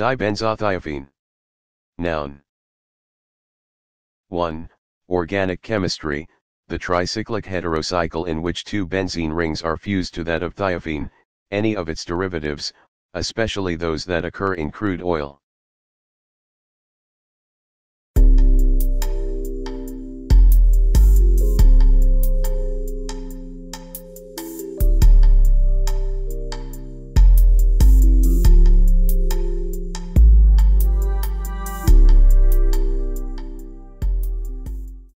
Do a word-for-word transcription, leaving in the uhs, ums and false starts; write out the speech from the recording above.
Dibenzothiophene. Noun. one. Organic chemistry, the tricyclic heterocycle in which two benzene rings are fused to that of thiophene, any of its derivatives, especially those that occur in crude oil.